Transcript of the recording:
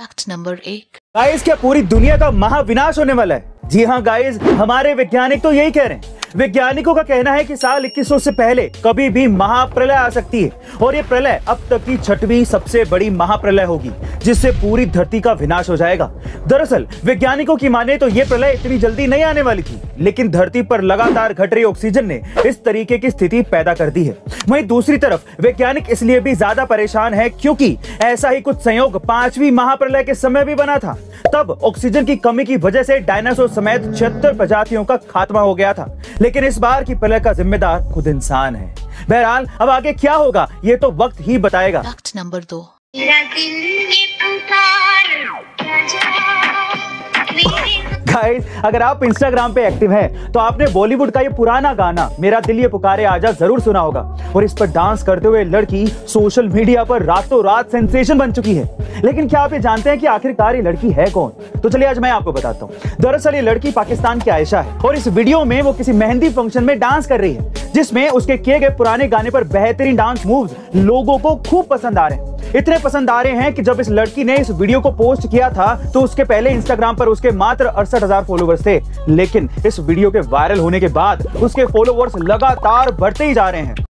Fact number 1। Guys, क्या पूरी दुनिया का महाविनाश होने वाला है? जी हाँ गाइस, हमारे वैज्ञानिक तो यही कह रहे हैं। वैज्ञानिकों का कहना है कि साल 2100 से पहले कभी भी महाप्रलय आ सकती है और ये प्रलय अब तक की 6वीं सबसे बड़ी महाप्रलय होगी जिससे पूरी धरती का विनाश हो जाएगा। दरअसल वैज्ञानिकों की माने तो ये प्रलय इतनी जल्दी नहीं आने वाली थी, लेकिन धरती पर लगातार घट रही ऑक्सीजन ने इस तरीके की स्थिति पैदा कर दी है। वहीं दूसरी तरफ वैज्ञानिक इसलिए भी ज्यादा परेशान है क्योंकि ऐसा ही कुछ संयोग 5वीं महाप्रलय के समय भी बना था। तब ऑक्सीजन की कमी की वजह से डायनासोर समेत 76 प्रजातियों का खात्मा हो गया था, लेकिन इस बार की प्रलय का जिम्मेदार खुद इंसान है। बहरहाल अब आगे क्या होगा ये तो वक्त ही बताएगा। Fact number 2। गाइस, अगर आप Instagram पे एक्टिव हैं तो आपने बॉलीवुड का ये पुराना गाना मेरा दिल ये पुकारे आजा जरूर सुना होगा और इस पर डांस करते हुए लड़की सोशल मीडिया पर रातों रात सेंसेशन बन चुकी है। लेकिन क्या आप ये जानते हैं कि आखिरकार ये लड़की है कौन? तो चलिए आज मैं आपको बताता हूँ। दरअसल ये लड़की पाकिस्तान की आयशा है और इस वीडियो में वो किसी मेहंदी फंक्शन में डांस कर रही है जिसमें उसके किए गए पुराने गाने पर बेहतरीन डांस मूव्स लोगों को खूब पसंद आ रहे हैं। इतने पसंद आ रहे हैं कि जब इस लड़की ने इस वीडियो को पोस्ट किया था तो उसके पहले इंस्टाग्राम पर उसके मात्र 68,000 फॉलोवर्स थे, लेकिन इस वीडियो के वायरल होने के बाद उसके फॉलोवर्स लगातार बढ़ते ही जा रहे हैं।